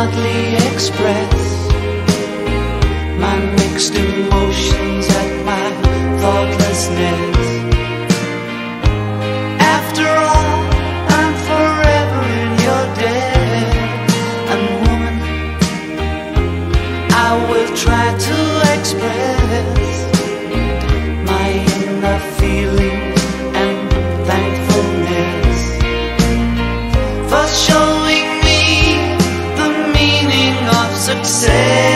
hardly express my mixed emotions at my thoughtlessness. After all, I'm forever in your debt. And woman, I will try to express my inner feeling and thankfulness for showing me the meaning of success.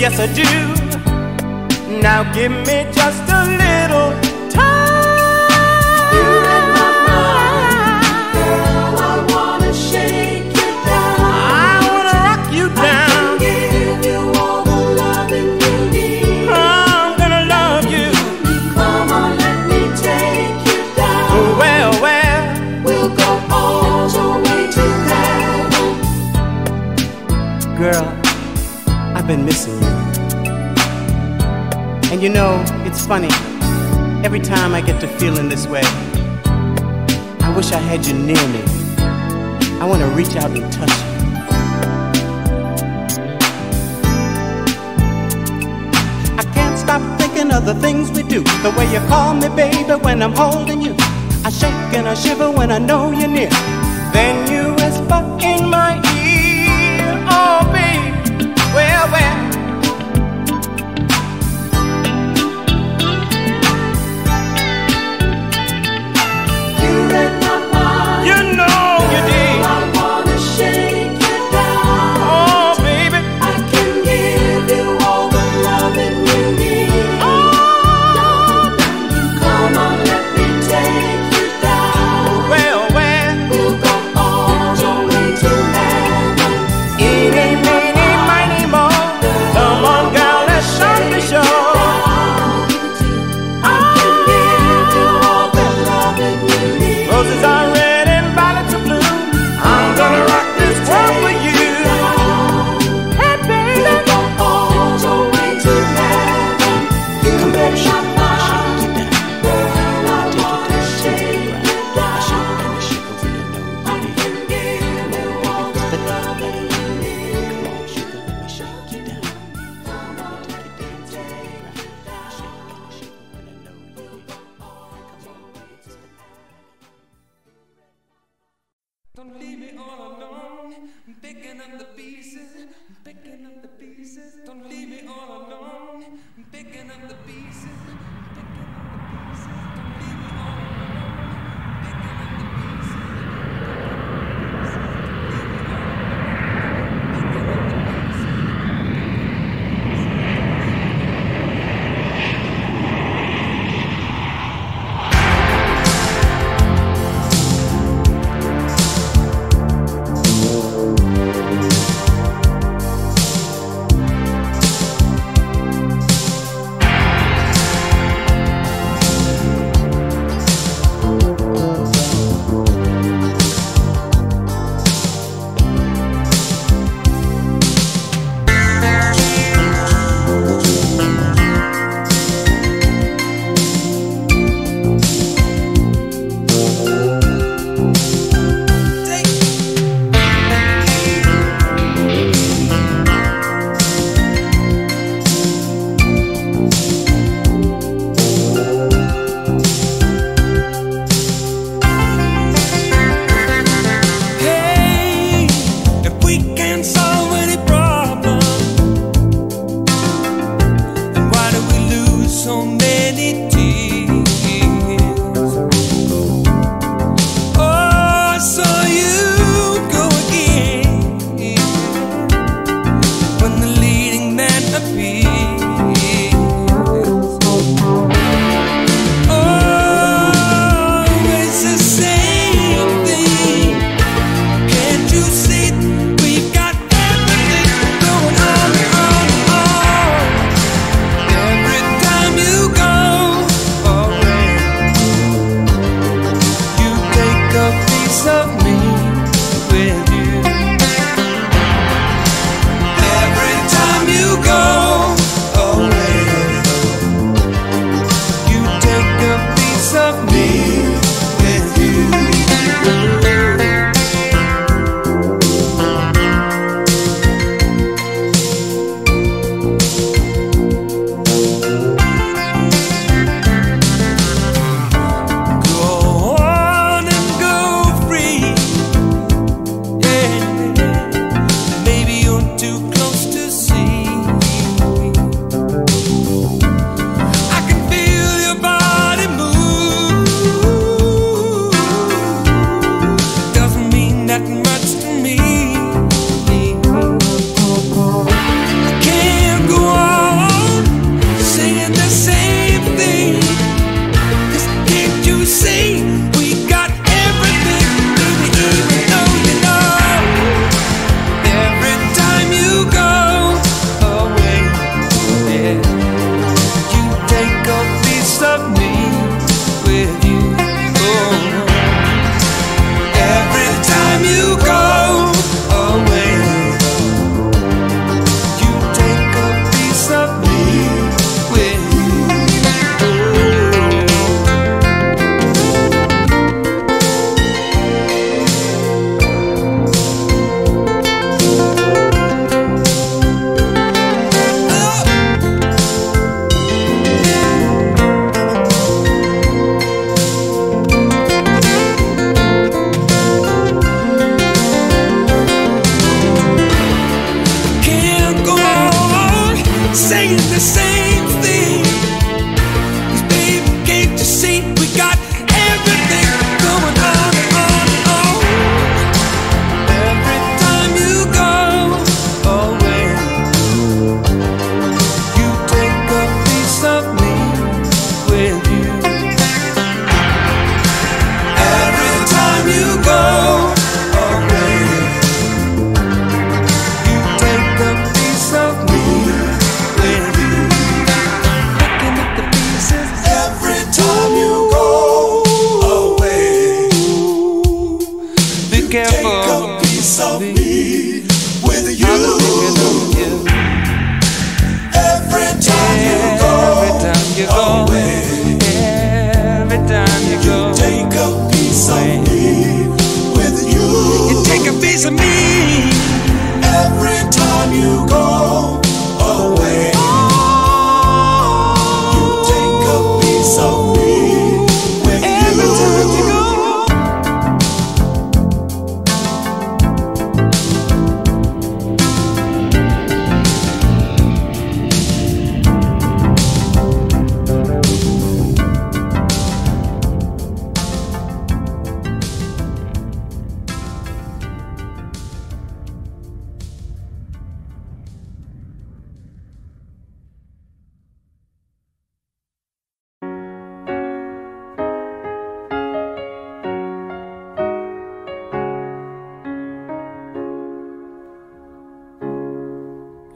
Yes, I do. Now give me just a little time. You in my mind, girl, I wanna shake you down. I wanna rock you down. I can give you all the loving you need. I'm gonna love you. Come on, let me take you down. Well, well, we'll go all the way to heaven. Girl, I've been missing you. And you know, it's funny, every time I get to feeling this way, I wish I had you near me. I want to reach out and touch you. I can't stop thinking of the things we do, the way you call me, baby, when I'm holding you. I shake and I shiver when I know you're near. Then you whisper in my ear, oh, baby, well, well. You know you did. Don't leave me all alone. I'm picking up the pieces. I'm picking up the pieces. Don't leave me all alone. I'm picking up the pieces. I'm picking up the pieces. Don't leave me all alone. I'm picking up the pieces.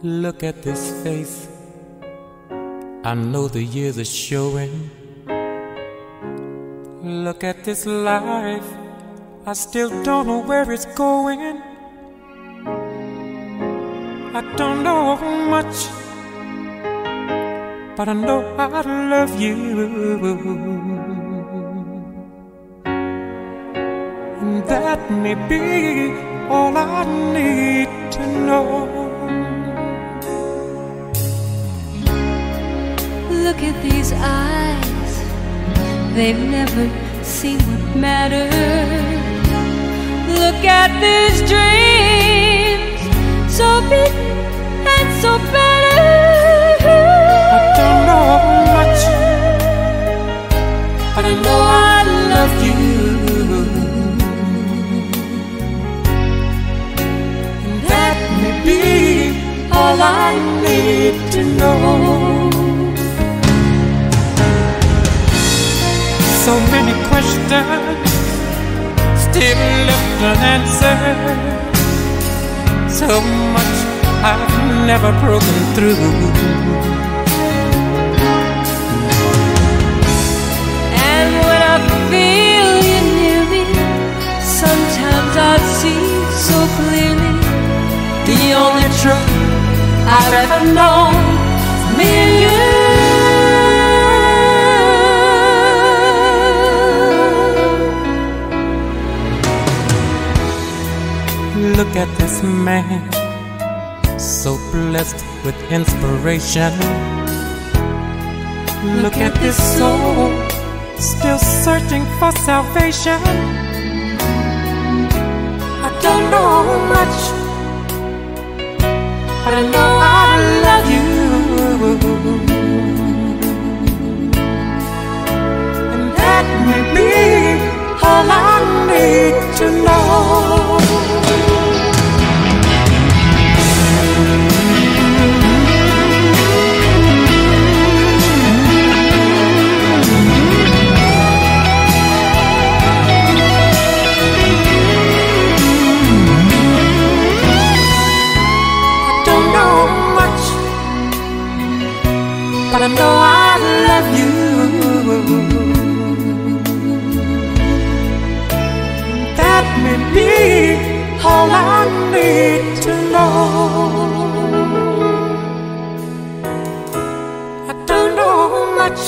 Look at this face, I know the years are showing. Look at this life, I still don't know where it's going. I don't know much, but I know I love you. That may be all I need to know. Look at these eyes, they've never seen what matters. Look at these dreams, so big and so better. I don't know much, but I know I love you. All I need to know. So many questions still left unanswered. So much I've never broken through. And when I feel you near me, sometimes I see so clearly the only truth I've ever known, me and you. Look at this man, so blessed with inspiration. Look at this soul, still searching for salvation. I don't know much, but I know I love you. And that may be all I need to know. But I know I love you. That may be all I need to know. I don't know much,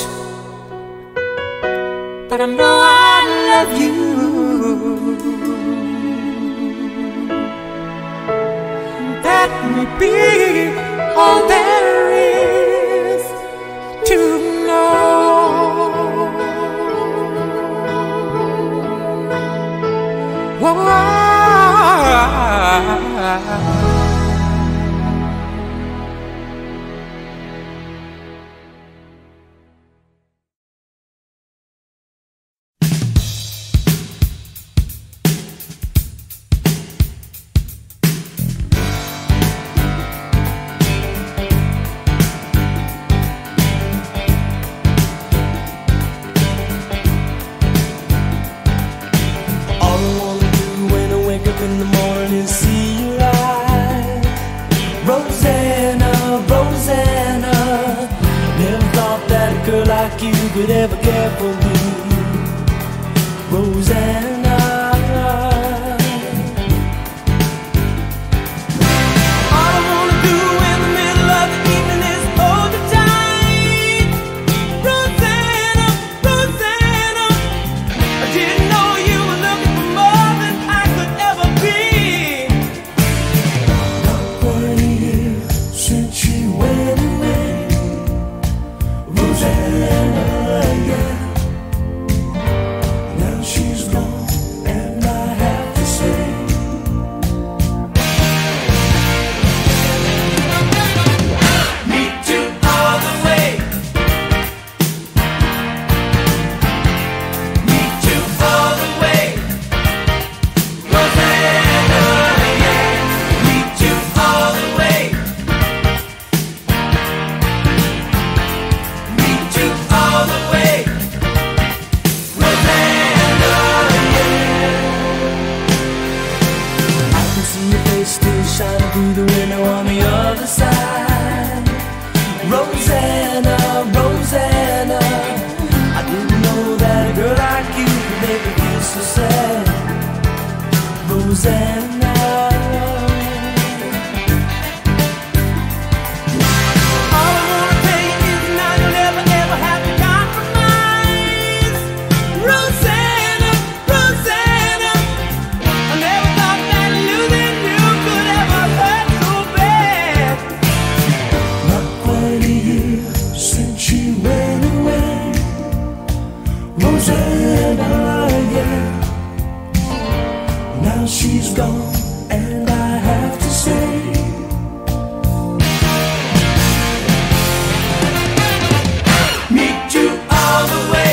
but I know I love you. That may be all there is. Whoa, whoa, whoa. see your face still shining through the window on the other side. Rosanna, Rosanna, I didn't know that a girl like you could make me feel so sad. Rosanna. All I wanna take is the night you'll never ever have to compromise. Rosanna, Rosanna, I never thought that losing you could ever hurt so bad. Not quite a year since you went away, Rosanna, yeah. Now she's gone and I have to say, meet you all the way,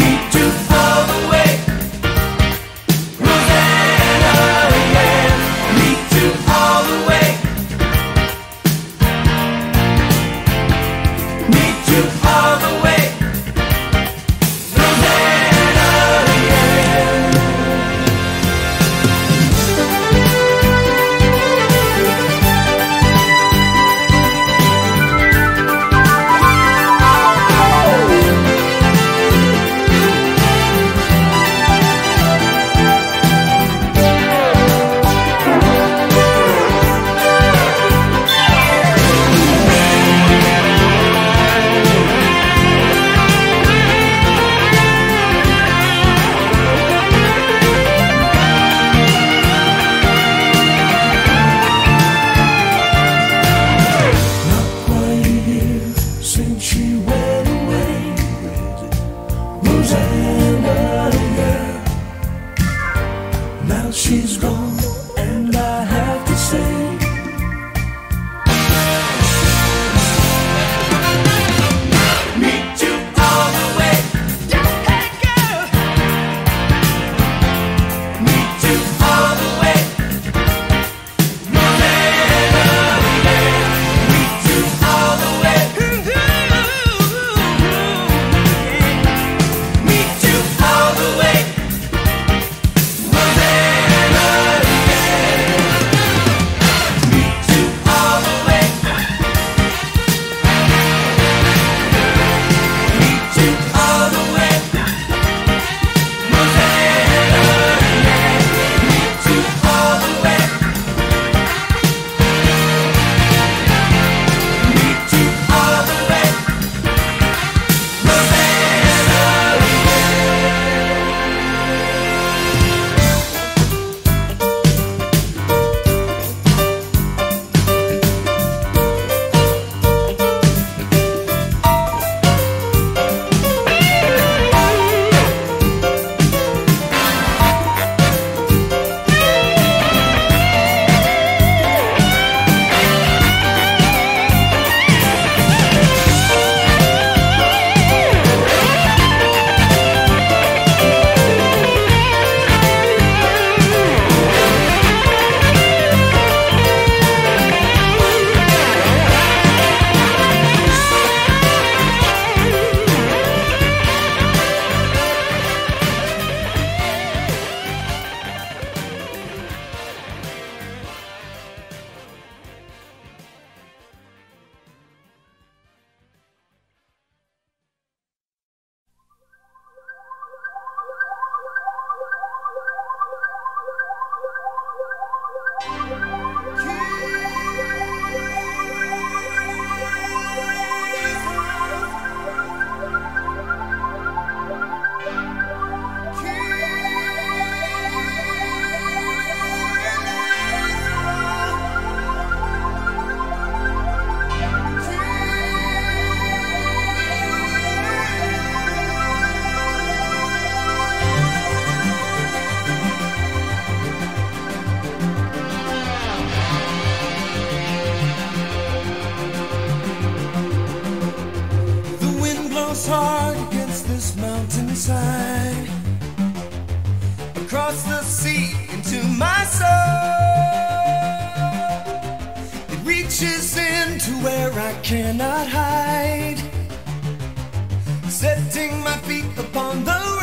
meet you all the way, Rosanna, yeah, meet you all the way, meet you all the way. Now she's gone and I have to say, meet you all the way, hey girl, meet you all the way, Rosanna, yeah, meet you all the way, meet you all the way. Hard against this mountainside, across the sea into my soul. It reaches into where I cannot hide, setting my feet upon the road.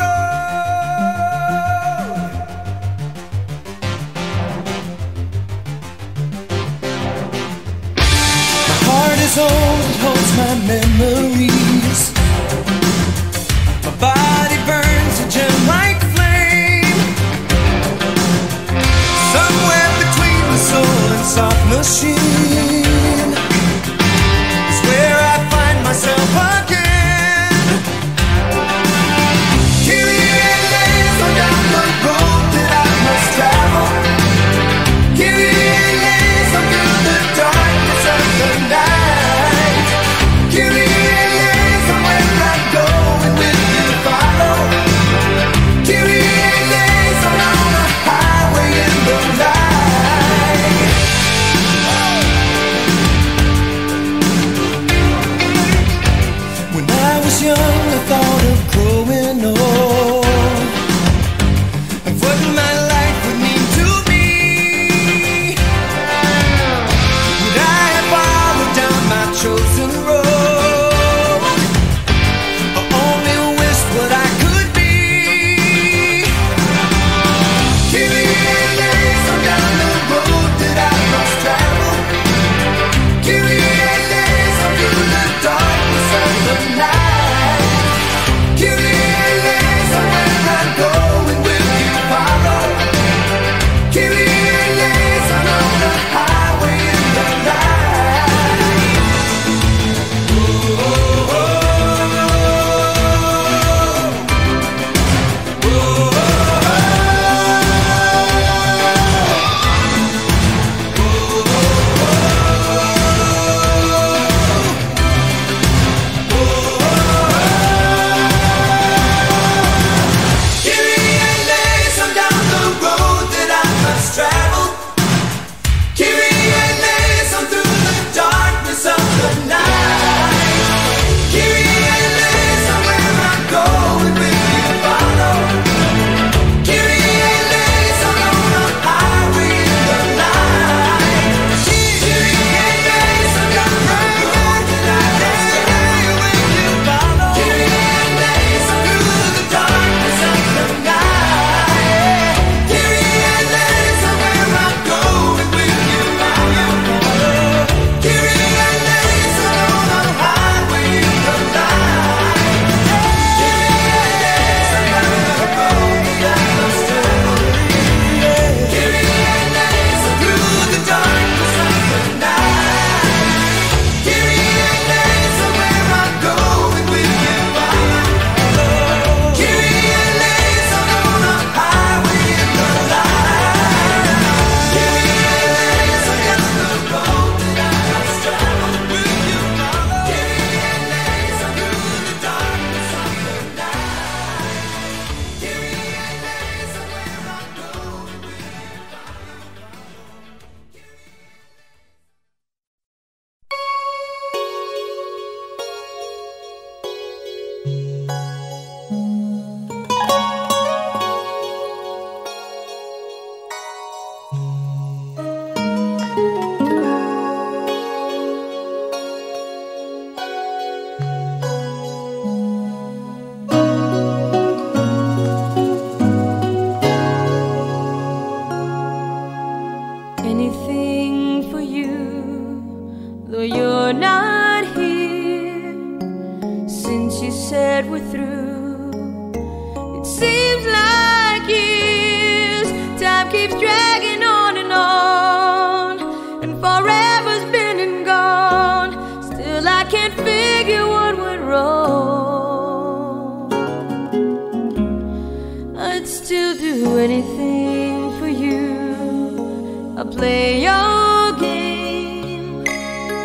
I'd still do anything for you. I'll play your game.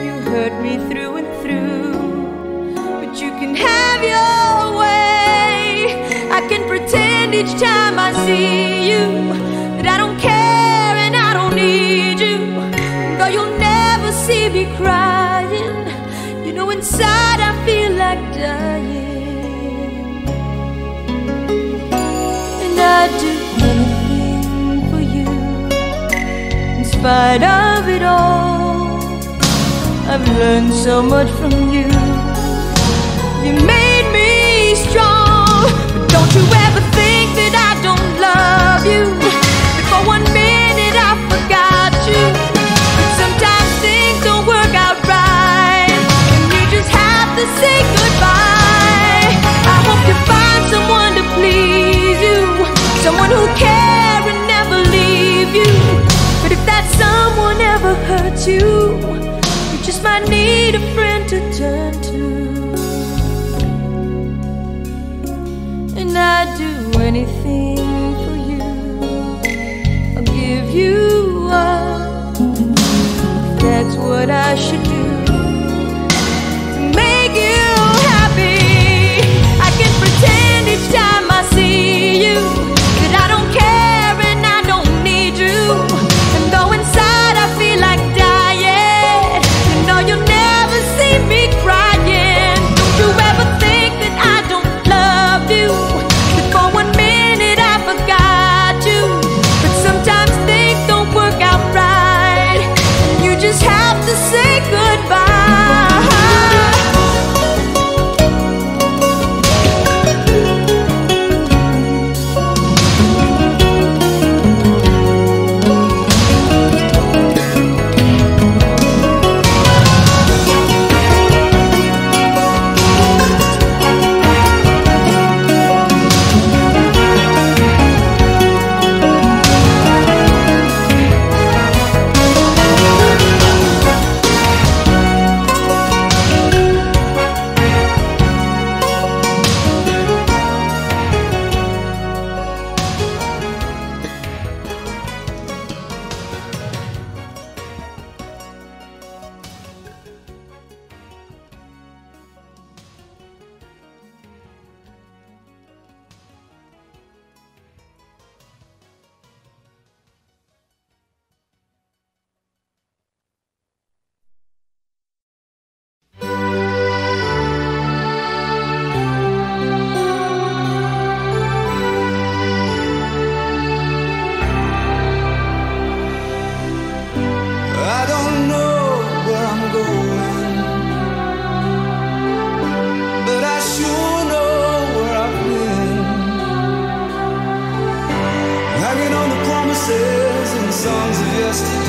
You hurt me through and through, but you can have your way. I can pretend each time I see you that I don't care and I don't need you. And though you'll never see me crying, you know inside I feel like dying. I'd do anything for you, in spite of it all. I've learned so much from you. You made me strong. But don't you ever think that I don't love you, that for 1 minute I forgot you. But sometimes things don't work out right, and you just have to say goodbye. I hope you find someone to please you, someone who'll care and never leave you. But if that someone ever hurts you, you just might need a friend to turn to. And I'd do anything for you. I'll give you up, if that's what I should do to make you happy. I can pretend each time I see you that I don't care and I don't need you. And though inside I feel like dying, you know you'll never see me crying. Don't you ever think that I don't love you, that for 1 minute I forgot you. But sometimes things don't work out right, and you just have to say goodbye. Songs of yesterday.